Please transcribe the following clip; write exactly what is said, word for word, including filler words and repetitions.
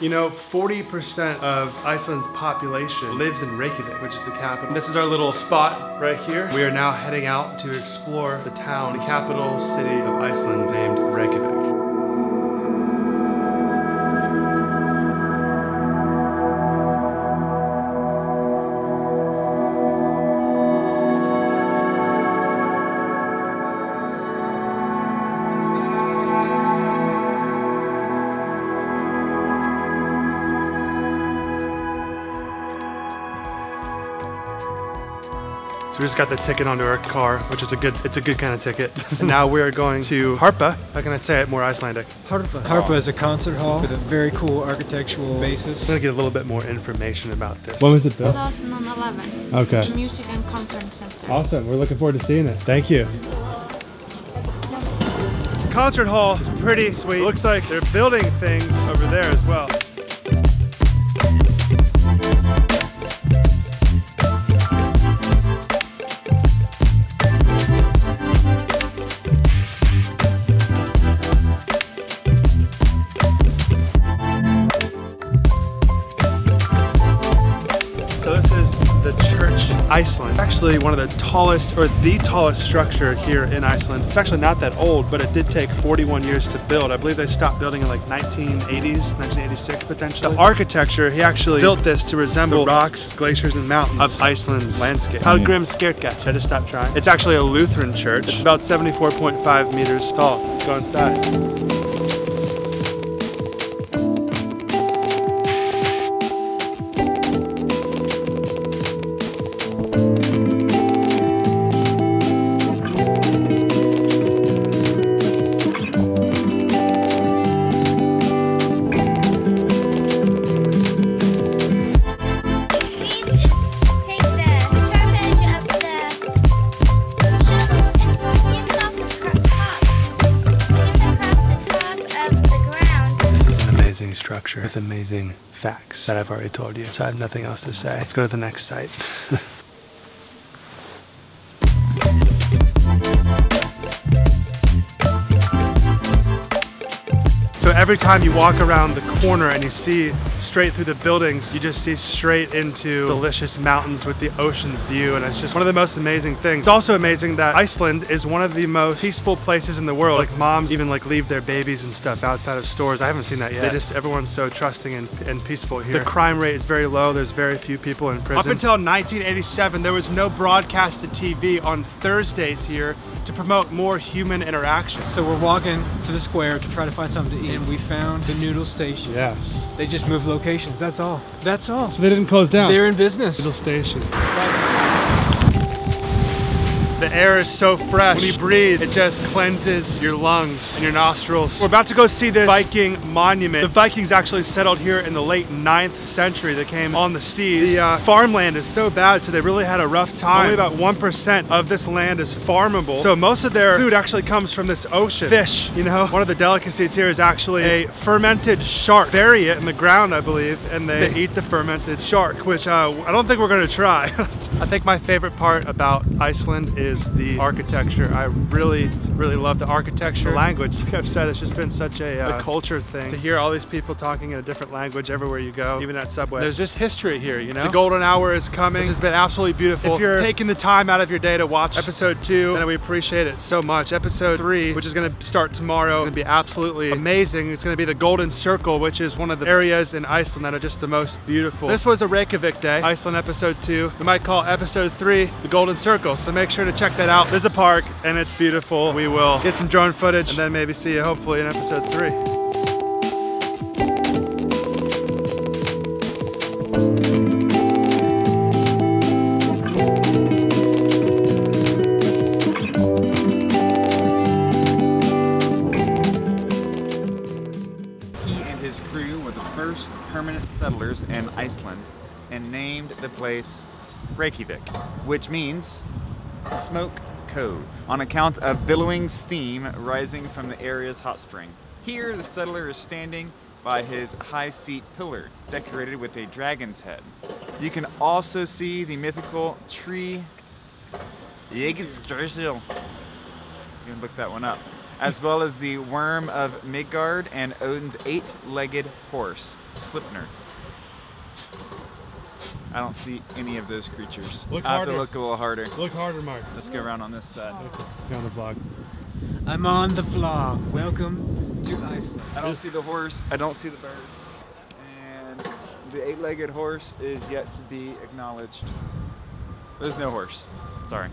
You know, forty percent of Iceland's population lives in Reykjavik, which is the capital. This is our little spot right here. We are now heading out to explore the town, the capital city of Iceland, named Reykjavik. We just got the ticket onto our car, which is a good, it's a good kind of ticket. And now we are going to Harpa. How can I say it more Icelandic? Harpa. Harpa is a concert hall with a very cool architectural basis. I'm gonna get a little bit more information about this. When was it built? two thousand eleven. Okay. The Music and Conference Center. Awesome, we're looking forward to seeing it. Thank you. The concert hall is pretty sweet. Looks like they're building things over there as well. Iceland. Actually one of the tallest, or the tallest structure here in Iceland. It's actually not that old, but it did take forty-one years to build. I believe they stopped building in like nineteen eighties, nineteen eighty-six potentially. The architecture, he actually built this to resemble the rocks, glaciers, and mountains of Iceland's landscape. Hallgrímskirkja. I just stopped trying. It's actually a Lutheran church. It's about seventy-four point five meters tall. Let's go inside. Structure with amazing facts that I've already told you, so I have nothing else to say. Let's go to the next site. So every time you walk around the corner and you see straight through the buildings, you just see straight into delicious mountains with the ocean view, and it's just one of the most amazing things. It's also amazing that Iceland is one of the most peaceful places in the world. Like moms even like leave their babies and stuff outside of stores. I haven't seen that yet. They just, everyone's so trusting and, and peaceful here. The crime rate is very low. There's very few people in prison. Up until nineteen eighty-seven, there was no broadcasted T V on Thursdays here to promote more human interaction. So we're walking to the square to try to find something to eat, and we found the noodle station. Yes. They just moved locations. Locations, that's all. That's all. So they didn't close down. They're in business. Little station. The air is so fresh. When you breathe, it just cleanses your lungs and your nostrils. We're about to go see this Viking monument. The Vikings actually settled here in the late ninth century. They came on the seas. The uh, farmland is so bad, so they really had a rough time. Only about one percent of this land is farmable. So most of their food actually comes from this ocean. Fish, you know? One of the delicacies here is actually a fermented shark. Bury it in the ground, I believe, and they, they eat the fermented shark, which uh, I don't think we're gonna try. I think my favorite part about Iceland is is the architecture. I really, really love the architecture. The language, like I've said, it's just been such a uh, culture thing. To hear all these people talking in a different language everywhere you go, even at Subway. There's just history here, you know? The golden hour is coming. This has been absolutely beautiful. If you're taking the time out of your day to watch episode two, then we appreciate it so much. Episode three, which is gonna start tomorrow, is gonna be absolutely amazing. It's gonna be the Golden Circle, which is one of the areas in Iceland that are just the most beautiful. This was a Reykjavik day, Iceland episode two. We might call episode three the Golden Circle, so make sure to check that out. There's a park and it's beautiful. We will get some drone footage and then maybe see you hopefully in episode three. He and his crew were the first permanent settlers in Iceland and named the place Reykjavik, which means Smoke Cove, on account of billowing steam rising from the area's hot spring. Here, the settler is standing by his high seat pillar, decorated with a dragon's head. You can also see the mythical tree Yggdrasil. You can look that one up. as well as the worm of Midgard and Odin's eight-legged horse, Sleipnir. I don't see any of those creatures. Look I have harder. to look a little harder. Look harder, Mark. Let's go around on this side. Okay. You're on the vlog. I'm on the vlog. Welcome to Iceland. I don't see the horse. I don't see the bird. And the eight-legged horse is yet to be acknowledged. There's no horse. Sorry.